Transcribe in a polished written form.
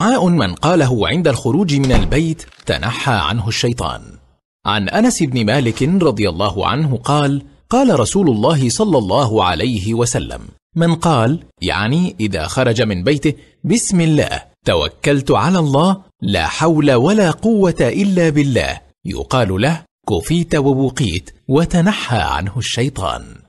دعاء من قاله عند الخروج من البيت تنحى عنه الشيطان. عن أنس بن مالك رضي الله عنه قال: قال رسول الله صلى الله عليه وسلم: من قال، يعني إذا خرج من بيته: بسم الله، توكلت على الله، لا حول ولا قوة إلا بالله، يقال له: كفيت ووقيت، وتنحى عنه الشيطان.